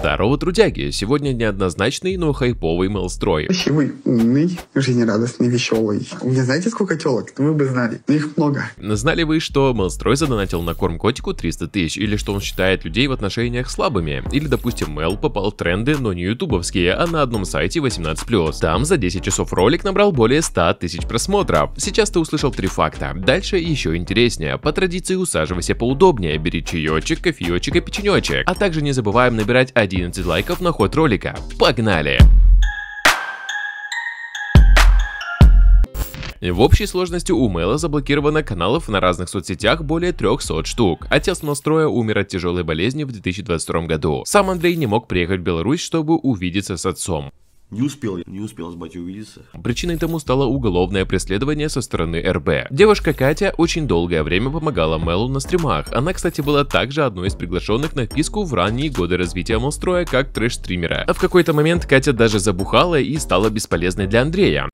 Здорово, трудяги! Сегодня неоднозначный, но хайповый Мелстрой. Красивый, умный, жизнерадостный, веселый. У меня знаете сколько телок? Вы бы знали, но их много. Знали вы, что Мелстрой задонатил на корм котику 300 тысяч, или что он считает людей в отношениях слабыми? Или, допустим, Мел попал в тренды, но не ютубовские, а на одном сайте 18+. Там за 10 часов ролик набрал более 100 тысяч просмотров. Сейчас ты услышал 3 факта, дальше еще интереснее. По традиции усаживайся поудобнее, бери чаечек, кофеечек и печенечек. А также не забываем набирать 11 лайков на ход ролика. Погнали! В общей сложности у Мела заблокировано каналов на разных соцсетях более 300 штук. Отец Мелстроя умер от тяжелой болезни в 2022 году. Сам Андрей не мог приехать в Беларусь, чтобы увидеться с отцом. Не успел с батей увидеться. Причиной тому стало уголовное преследование со стороны РБ. Девушка Катя очень долгое время помогала Мелу на стримах. Она, кстати, была также одной из приглашенных на вписку в ранние годы развития Мелстроя как трэш-стримера. А в какой-то момент Катя даже забухала и стала бесполезной для Андрея.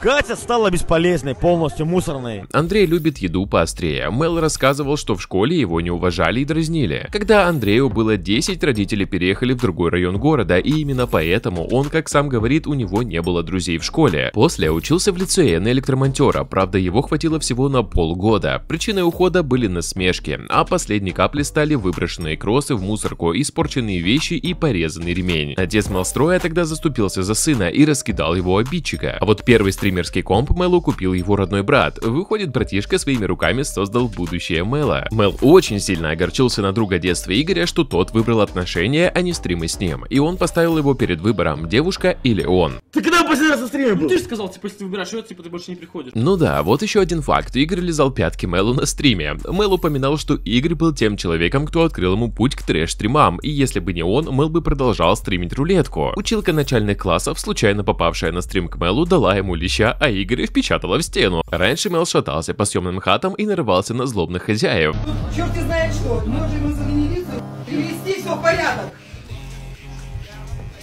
Катя стала бесполезной, полностью мусорной. Андрей любит еду поострее. Мел рассказывал, что в школе его не уважали и дразнили. Когда Андрею было 10, родители переехали в другой район города, и именно поэтому он, как сам говорит, у него не было друзей в школе. После учился в лицее на электромонтера, правда его хватило всего на полгода. Причиной ухода были насмешки, а последней каплей стали выброшенные кроссы в мусорку, испорченные вещи и порезанный ремень. Отец Мелстроя тогда заступился за сына и раскидал его обидчика. А вот первый стрим Мелский комп Мелу купил его родной брат. Выходит, братишка своими руками создал будущее Мела. Мел очень сильно огорчился на друга детства Игоря, что тот выбрал отношения, а не стримы с ним. И он поставил его перед выбором, девушка или он. Ты когда последний раз на стриме был? Ну, ты же сказал, типа, если ты выбираешь ее, типа, ты больше не приходишь. Ну да, вот еще один факт. Игорь лизал пятки Мелу на стриме. Мел упоминал, что Игорь был тем человеком, кто открыл ему путь к трэш-стримам. И если бы не он, Мел бы продолжал стримить рулетку. Училка начальных классов, случайно попавшая на стрим к Мелу, дала ему леща, а Игоря впечатала в стену. Раньше Мел шатался по съемным хатам и нарывался на злобных хозяев. Черт знает что, можем мы загенериться, привести все в порядок.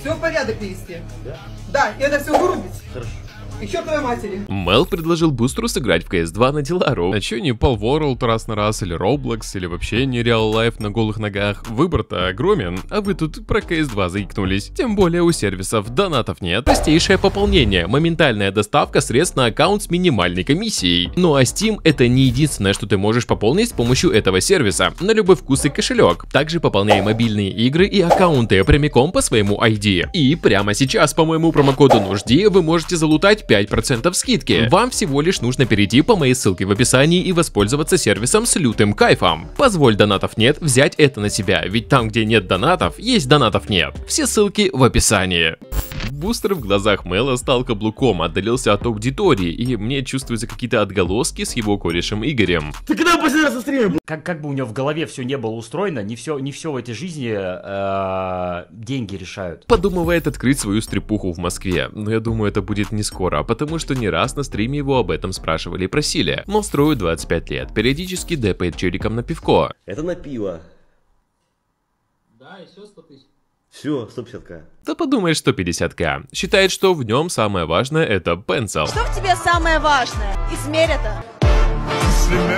Все в порядок привести. Да, и это все вырубить. Хорошо. И к чертовой матери. Мел предложил Бустеру сыграть в CS2 на Делару. А чё не Pal World раз на раз, или Roblox, или вообще не Real Life на голых ногах? Выбор-то огромен, а вы тут про CS2 заикнулись. Тем более у сервисов донатов нет. Простейшее пополнение, моментальная доставка средств на аккаунт с минимальной комиссией. Ну а Steam это не единственное, что ты можешь пополнить с помощью этого сервиса. На любой вкус и кошелек. Также пополняй мобильные игры и аккаунты прямиком по своему ID. И прямо сейчас по моему промокоду NUZDI вы можете залутать 5% скидки. Вам всего лишь нужно перейти по моей ссылке в описании и воспользоваться сервисом с лютым кайфом. Позволь донатов нет взять это на себя, ведь там, где нет донатов, есть донатов нет. Все ссылки в описании. Бустер в глазах Мела стал каблуком, отдалился от аудитории, и мне чувствуются какие-то отголоски с его корешем Игорем. Ты когда последний раз на стриме был? Как бы у него в голове все не было устроено, не все в этой жизни деньги решают. Подумывает открыть свою стрипуху в Москве, но я думаю, это будет не скоро, потому что не раз на стриме его об этом спрашивали и просили. Мелстрою 25 лет, периодически дэпает челиком на пивко. Это на пиво. Да, и все 100 тысяч. Все, 150к. Да подумаешь, что 150к. Считает, что в нем самое важное это пенсил. Что в тебе самое важное? Измерь это.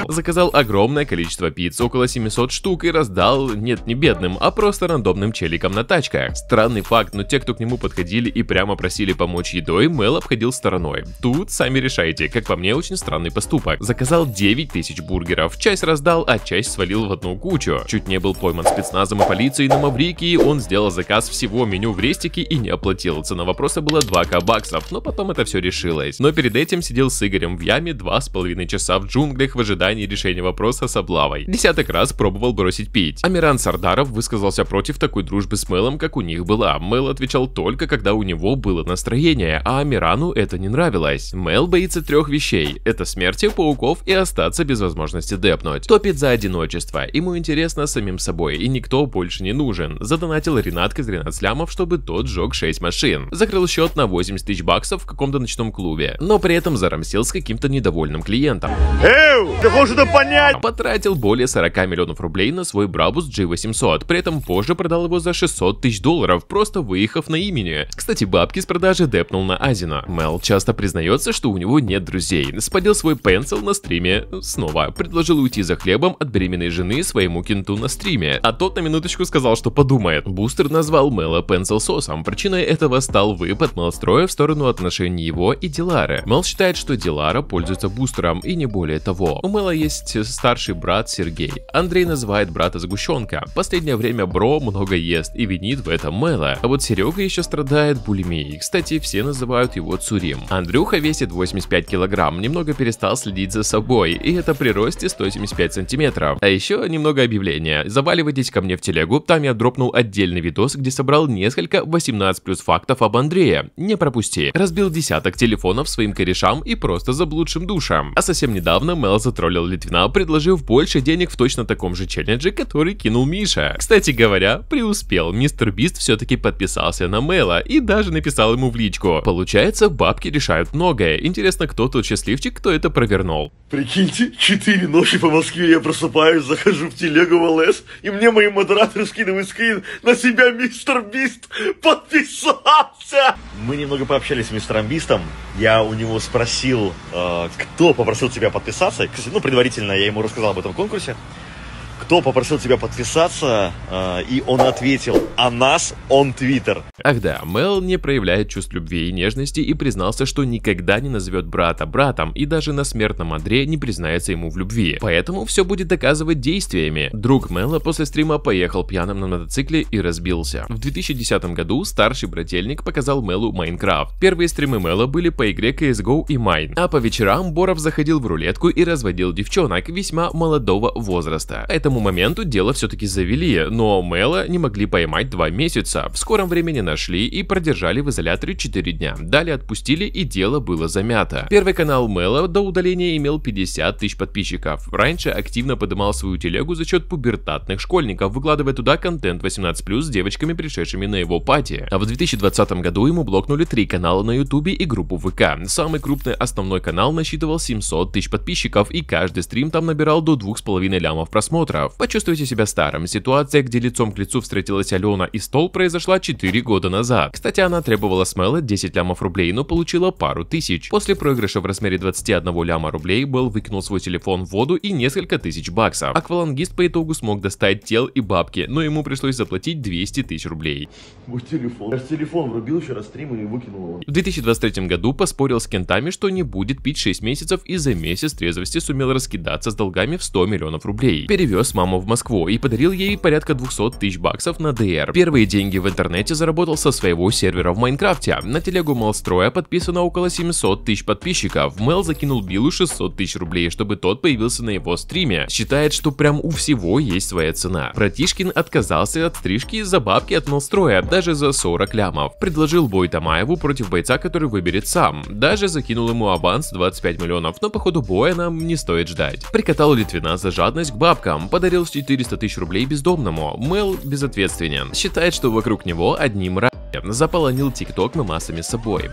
Заказал огромное количество пиц, около 700 штук, и раздал, нет, не бедным, а просто рандомным челикам на тачках. Странный факт, но те, кто к нему подходили и прямо просили помочь едой, Мел обходил стороной. Тут сами решайте, как по мне, очень странный поступок. Заказал 9000 бургеров, часть раздал, а часть свалил в одну кучу. Чуть не был пойман спецназом и полицией на Маврикии, он сделал заказ всего меню в рестике и не оплатил. Цена вопроса была 2к баксов, но потом это все решилось. Но перед этим сидел с Игорем в яме 2,5 часа в джунглях в ожидании решения вопроса с облавой. Десяток раз пробовал бросить пить. Амиран Сардаров высказался против такой дружбы с Мелом, как у них была. Мел отвечал только, когда у него было настроение, а Амирану это не нравилось. Мел боится 3 вещей. Это смерти, пауков и остаться без возможности депнуть. Топит за одиночество. Ему интересно самим собой, и никто больше не нужен. Задонатил Ренатка Зринатслямов, чтобы тот сжег 6 машин. Закрыл счет на 80 тысяч баксов в каком-то ночном клубе, но при этом зарамсил с каким-то недовольным клиентом. Я хочу это понять. Потратил более 40 миллионов рублей на свой Brabus G800, при этом позже продал его за $600 тысяч, просто выехав на имени. Кстати, бабки с продажи депнул на Азино. Мел часто признается, что у него нет друзей. Спалил свой пенсил на стриме снова. Предложил уйти за хлебом от беременной жены своему Кинту на стриме. А тот на минуточку сказал, что подумает. Бустер назвал Мела пенсил сосом. Причиной этого стал выпад Мелстроя в сторону отношений его и Делары. Мел считает, что Делара пользуется Бустером и не более того. У Мела есть старший брат Сергей. Андрей называет брата сгущенка. Последнее время бро много ест и винит в этом Мела. А вот Серега еще страдает булимией. Кстати, все называют его Цурим. Андрюха весит 85 килограмм, немного перестал следить за собой. И это при росте 175 сантиметров. А еще немного объявления. Заваливайтесь ко мне в телегу, там я дропнул отдельный видос, где собрал несколько 18+ фактов об Андрее. Не пропусти. Разбил десяток телефонов своим корешам и просто заблудшим душам. А совсем недавно Мел затроллил Литвина, предложив больше денег в точно таком же челлендже, который кинул Миша. Кстати говоря, преуспел. Мистер Бист все-таки подписался на Мела и даже написал ему в личку. Получается, бабки решают многое. Интересно, кто тот счастливчик, кто это провернул. Прикиньте, 4 ночи по Москве я просыпаюсь, захожу в телегу ВЛС, и мне мои модераторы скидывают скрин: на себя Мистер Бист подписался! Мы немного пообщались с Мистером Бистом. Я у него спросил, кто попросил тебя подписаться. Ну, предварительно я ему рассказал об этом конкурсе. Кто попросил тебя подписаться, и он ответил: а нас он Твиттер. Ах да, Мел не проявляет чувств любви и нежности и признался, что никогда не назовет брата братом, и даже на смертном одре не признается ему в любви. Поэтому все будет доказывать действиями. Друг Мела после стрима поехал пьяным на мотоцикле и разбился. В 2010 году старший брательник показал Мелу Майнкрафт. Первые стримы Мела были по игре CSGO и Майн. А по вечерам Боров заходил в рулетку и разводил девчонок весьма молодого возраста. Этому моменту дело все-таки завели, но Мела не могли поймать 2 месяца. В скором времени нашли и продержали в изоляторе 4 дня. Далее отпустили, и дело было замято. Первый канал Мела до удаления имел 50 тысяч подписчиков. Раньше активно подымал свою телегу за счет пубертатных школьников, выкладывая туда контент 18+ с девочками, пришедшими на его пати. А в 2020 году ему блокнули 3 канала на ютубе и группу ВК. Самый крупный основной канал насчитывал 700 тысяч подписчиков, и каждый стрим там набирал до 2,5 лямов просмотров. Почувствуйте себя старым. Ситуация, где лицом к лицу встретилась Алена и стол, произошла 4 года назад. Кстати, она требовала с Мела 10 лямов рублей, но получила пару тысяч. После проигрыша в размере 21 ляма рублей Белл выкинул свой телефон в воду и несколько тысяч баксов. Аквалангист по итогу смог достать тел и бабки, но ему пришлось заплатить 200 тысяч рублей. Мой телефон. Я телефон врубил вчера стрим и выкинул его. В 2023 году поспорил с кентами, что не будет пить 6 месяцев, и за месяц трезвости сумел раскидаться с долгами в 100 миллионов рублей. Перевез маму в Москву и подарил ей порядка 200 тысяч баксов на ДР. Первые деньги в интернете заработал со своего сервера в Майнкрафте. На телегу Мелстроя подписано около 700 тысяч подписчиков. Мел закинул Биллу 600 тысяч рублей, чтобы тот появился на его стриме. Считает, что прям у всего есть своя цена. Братишкин отказался от стрижки за бабки от Мелстроя, даже за 40 лямов. Предложил бой Тамаеву против бойца, который выберет сам. Даже закинул ему аванс 25 миллионов, но по ходу боя нам не стоит ждать. Прикатал Литвина за жадность к бабкам, подарил 400 тысяч рублей бездомному. Мел безответственен. Считает, что вокруг него одни мрази. Заполонил ТикТок мемасами с собой.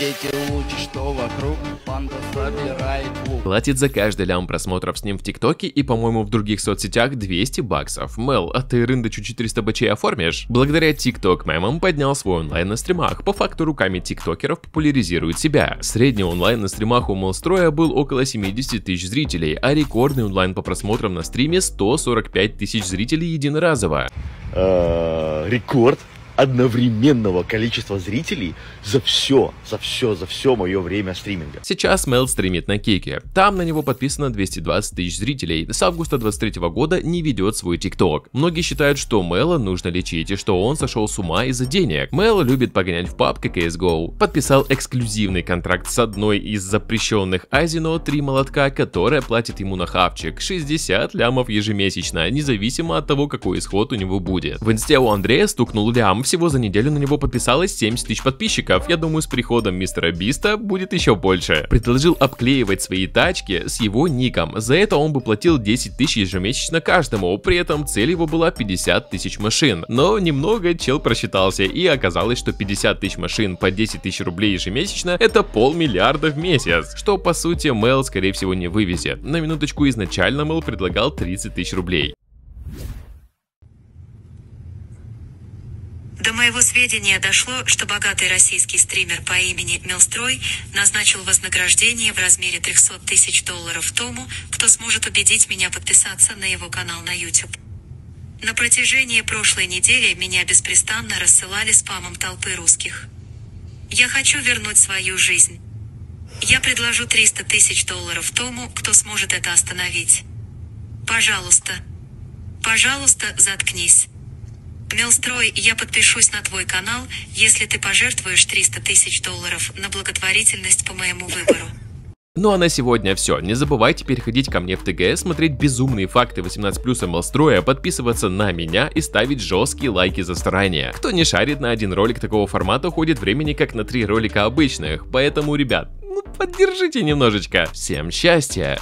Дети лучше, что вокруг, панда забирает лук. Платит за каждый лям просмотров с ним в ТикТоке и, по-моему, в других соцсетях 200 баксов. Мел, а ты рындачу 400 бачей оформишь? Благодаря ТикТок мемам поднял свой онлайн на стримах. По факту руками тиктокеров популяризирует себя. Средний онлайн на стримах у Мелстроя был около 70 тысяч зрителей, а рекордный онлайн по просмотрам на стриме 145 тысяч зрителей единоразово. Рекорд одновременного количества зрителей за все мое время стриминга. Сейчас Мел стримит на Кике. Там на него подписано 220 тысяч зрителей. С августа 23 года не ведет свой ТикТок. Многие считают, что Мела нужно лечить и что он сошел с ума из-за денег. Мел любит погонять в паб CSGO. Подписал эксклюзивный контракт с одной из запрещенных Азино, «Три молотка», которая платит ему на хавчик 60 лямов ежемесячно, независимо от того, какой исход у него будет. В инсте у Андрея стукнул лям. всего за неделю на него подписалось 70 тысяч подписчиков. Я думаю, с приходом Мистера Биста будет еще больше. Предложил обклеивать свои тачки с его ником. За это он бы платил 10 тысяч ежемесячно каждому. При этом цель его была 50 тысяч машин. Но немного чел просчитался, и оказалось, что 50 тысяч машин по 10 тысяч рублей ежемесячно — это полмиллиарда в месяц. Что по сути Мел скорее всего не вывезет. На минуточку, изначально Мел предлагал 30 тысяч рублей. До моего сведения дошло, что богатый российский стример по имени Мелстрой назначил вознаграждение в размере 300 тысяч долларов тому, кто сможет убедить меня подписаться на его канал на YouTube. На протяжении прошлой недели меня беспрестанно рассылали спамом толпы русских. Я хочу вернуть свою жизнь. Я предложу 300 тысяч долларов тому, кто сможет это остановить. Пожалуйста. Пожалуйста, заткнись. Мелстрой, я подпишусь на твой канал, если ты пожертвуешь 300 тысяч долларов на благотворительность по моему выбору. Ну а на сегодня все. Не забывайте переходить ко мне в ТГС, смотреть безумные факты 18+ Мелстроя, подписываться на меня и ставить жесткие лайки за старания. Кто не шарит, на один ролик такого формата уходит времени как на 3 ролика обычных. Поэтому, ребят, ну поддержите немножечко. Всем счастья!